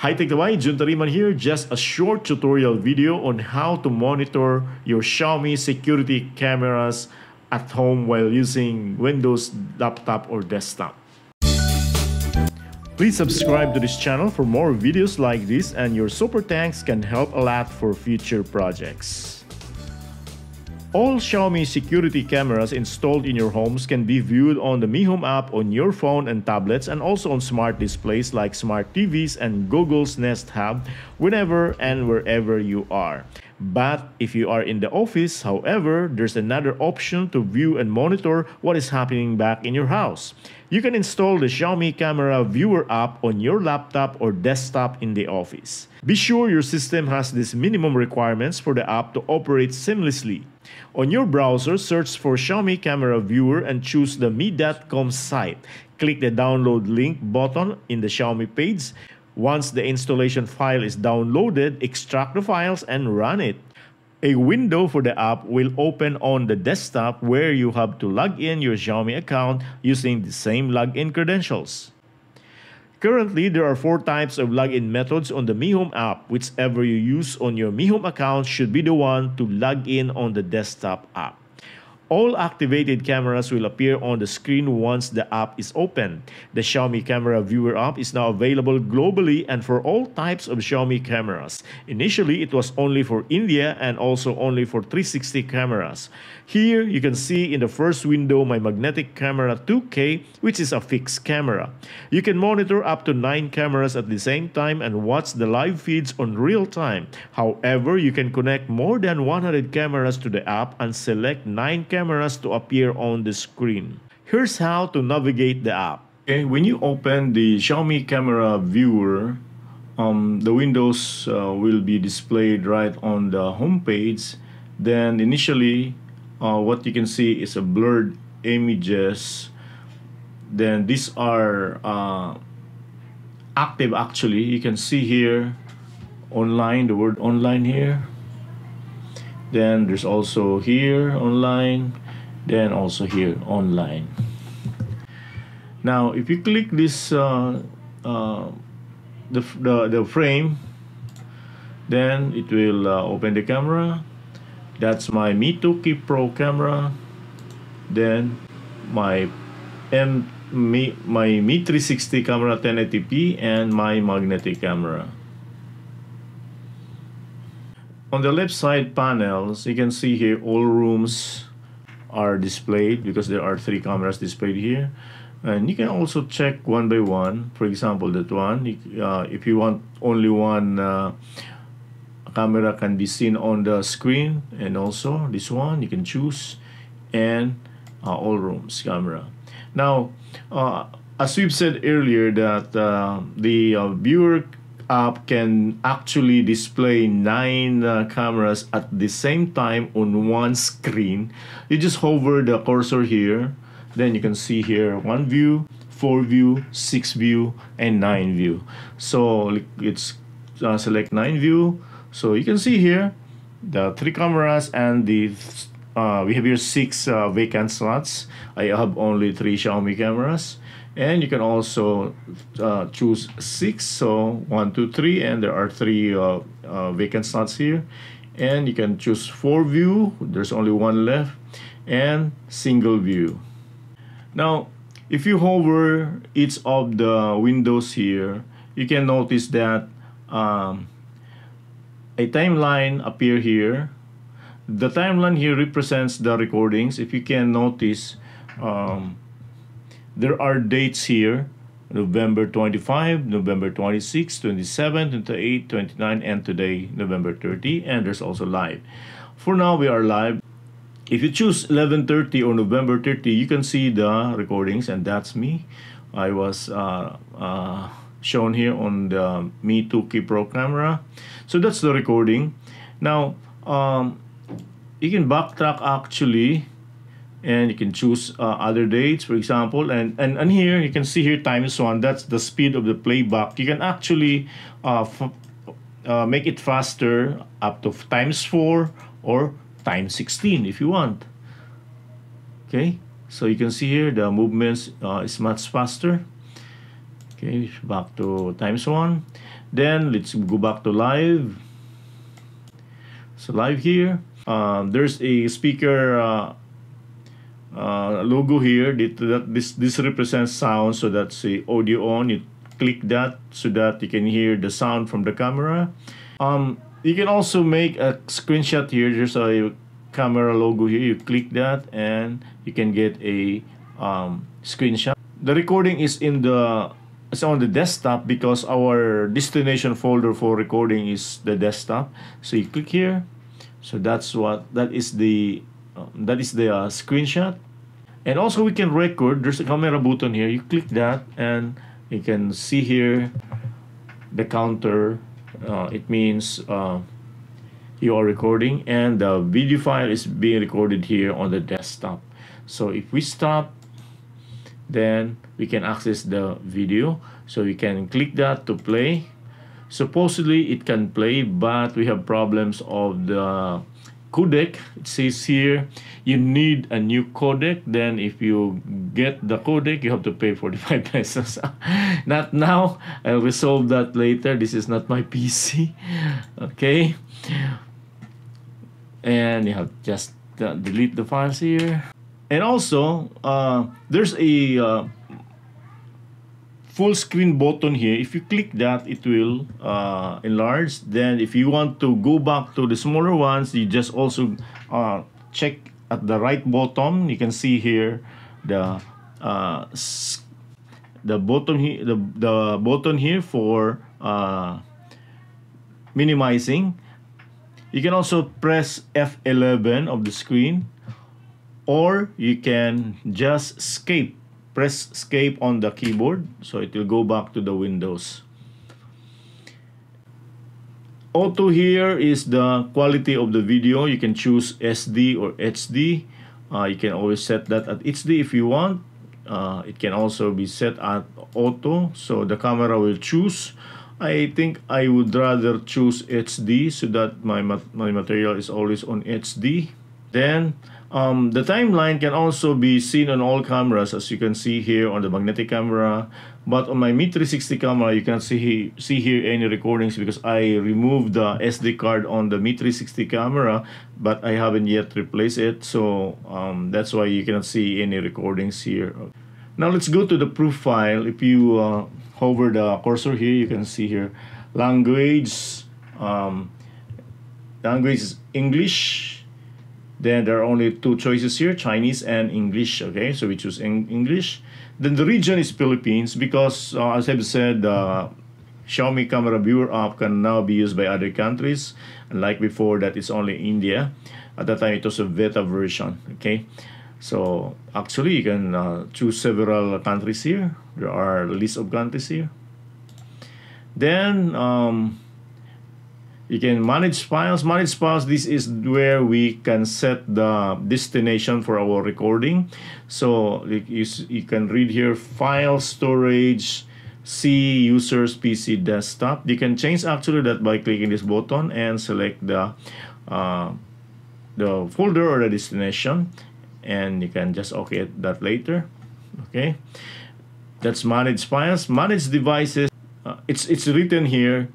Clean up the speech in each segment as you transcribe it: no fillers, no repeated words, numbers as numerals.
Hi-Tech 'Ta Bai, Jun Tariman here. Just a short tutorial video on how to monitor your Xiaomi security cameras at home while using Windows laptop or desktop. Please subscribe to this channel for more videos like this, and your super thanks can help a lot for future projects. All Xiaomi security cameras installed in your homes can be viewed on the Mi Home app on your phone and tablets, and also on smart displays like smart TVs and Google's Nest Hub whenever and wherever you are. But if you are in the office, however, there's another option to view and monitor what is happening back in your house. You can install the Xiaomi Camera Viewer app on your laptop or desktop in the office. Be sure your system has these minimum requirements for the app to operate seamlessly. On your browser, search for Xiaomi Camera Viewer and choose the mi.com site. Click the download link button in the Xiaomi page. Once the installation file is downloaded, extract the files and run it. A window for the app will open on the desktop where you have to log in your Xiaomi account using the same login credentials. Currently, there are 4 types of login methods on the Mi Home app. Whichever you use on your Mi Home account should be the one to log in on the desktop app. All activated cameras will appear on the screen once the app is open. The Xiaomi Camera Viewer app is now available globally and for all types of Xiaomi cameras. Initially, it was only for India and also only for 360 cameras. Here, you can see in the first window my magnetic camera 2K, which is a fixed camera. You can monitor up to 9 cameras at the same time and watch the live feeds on real time. However, you can connect more than 100 cameras to the app and select 9 cameras to appear on the screen. Here's how to navigate the app. Okay, when you open the Xiaomi Camera Viewer, the windows will be displayed right on the home page. Then initially, what you can see is a blurred images. Then these are active actually. You can see here online, the word online here. Then there's also here online, then also here online. Now, if you click this the frame, then it will open the camera. That's my Mi 2K Pro camera. Then my Mi 360 camera 1080p and my magnetic camera. On the left side panels, you can see here all rooms are displayed because there are 3 cameras displayed here. And you can also check one by one. For example, that one, if you want only one camera can be seen on the screen. And also this one, you can choose and all rooms camera. Now, as we've said earlier that the viewer app can actually display 9 cameras at the same time on one screen. You just hover the cursor here, then you can see here 1 view, 4 view, 6 view, and 9 view. So it's select 9 view. So you can see here the 3 cameras and the we have here 6 vacant slots. I have only 3 Xiaomi cameras. And you can also choose 6, so 1, 2, 3, and there are 3 vacant slots here. And you can choose 4 view, there's only 1 left, and single view. Now, if you hover each of the windows here, you can notice that a timeline appears here. The timeline here represents the recordings. If you can notice, there are dates here, November 25, November 26, 27, 28, 29, and today, November 30, and there's also live. For now, we are live. If you choose 11:30 or November 30, you can see the recordings, and that's me. I was shown here on the Mi 2K Pro camera. So that's the recording. Now, you can backtrack actually, and you can choose other dates, for example, and here you can see here times 1. That's the speed of the playback. You can actually make it faster up to times 4 or times 16 if you want. Okay, so you can see here the movements is much faster. Okay, back to times 1. Then let's go back to live. So live here, there's a speaker logo here. This represents sound, so that's the audio on. You click that so that you can hear the sound from the camera. You can also make a screenshot here. There's a camera logo here. You click that and you can get a screenshot. The recording is in the it's on the desktop because our destination folder for recording is the desktop. So you click here. So that's what that is the screenshot. And also we can record. There's a camera button here. You click that and you can see here the counter. It means you are recording, and the video file is being recorded here on the desktop. So if we stop, then we can access the video. So we can click that to play. Supposedly it can play, but we have problems of the codec. It says here you need a new codec. Then if you get the codec, you have to pay 45 pesos. Not now, I'll resolve that later. This is not my PC. Okay, and you have just delete the files here. And also there's a full screen button here. If you click that, it will enlarge. Then if you want to go back to the smaller ones, you just also check at the right bottom. You can see here the button here, the button here for minimizing. You can also press F11 of the screen, or you can just escape. Press escape on the keyboard, so it will go back to the Windows. Auto here is the quality of the video. You can choose SD or HD. You can always set that at HD if you want. It can also be set at auto, so the camera will choose. I think I would rather choose HD so that my material is always on HD. Then the timeline can also be seen on all cameras, as you can see here on the magnetic camera. But on my Mi 360 camera, you can't see here any recordings because I removed the SD card on the Mi 360 camera, but I haven't yet replaced it. So that's why you cannot see any recordings here. Now let's go to the proof file. If you hover the cursor here, you can see here language. Language is English. Then there are only two choices here, Chinese and English. Okay, so we choose English. Then the region is Philippines because, as I've said, Xiaomi Camera Viewer app can now be used by other countries. Unlike before, that is only India. At that time, it was a beta version. Okay, so actually, you can choose several countries here. There are a list of countries here. Then, you can manage files. Manage files, this is where we can set the destination for our recording. So you can read here, file storage, C, users, PC, desktop. You can change actually that by clicking this button and select the folder or the destination. And you can just OK that later. Okay, that's manage files. Manage devices, it's written here.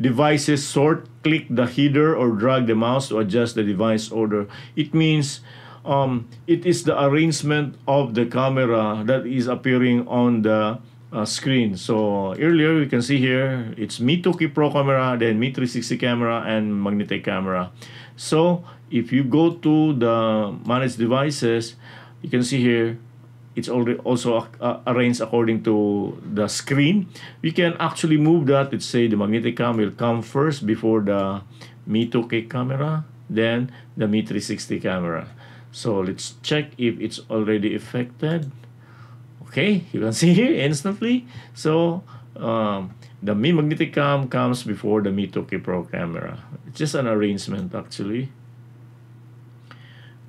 Devices sort, click the header or drag the mouse to adjust the device order. It means it is the arrangement of the camera that is appearing on the screen. So earlier you can see here, it's Mi 2K Pro camera, then Mi 360 camera, and magnetic camera. So if you go to the manage devices, you can see here, it's already also arranged according to the screen. We can actually move that. Let's say the magnetic cam will come first before the Mi 2K camera, then the Mi 360 camera. So let's check if it's already affected. Okay, you can see here instantly. So the Mi magnetic cam comes before the Mi 2K Pro camera. It's just an arrangement actually.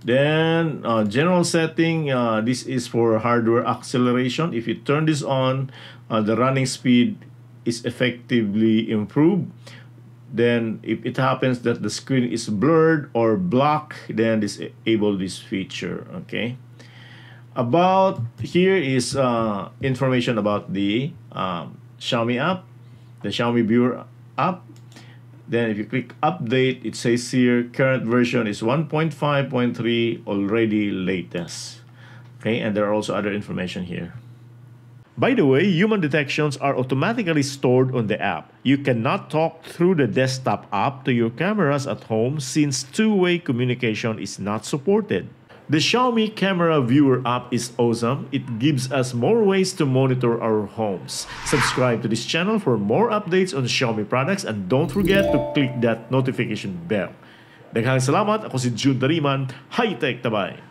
Then general setting, this is for hardware acceleration. If you turn this on, the running speed is effectively improved. Then if it happens that the screen is blurred or black, then disable this feature. Okay, about here is information about the Xiaomi app. the Xiaomi Viewer app. Then if you click update, it says here current version is 1.5.3 already latest. Okay, and there are also other information here. By the way, human detections are automatically stored on the app. You cannot talk through the desktop app to your cameras at home since two-way communication is not supported. The Xiaomi Camera Viewer app is awesome. It gives us more ways to monitor our homes. Subscribe to this channel for more updates on Xiaomi products and don't forget to click that notification bell. Daghang salamat. Ako si Jun Tariman, Hi-Tech 'Ta Bai.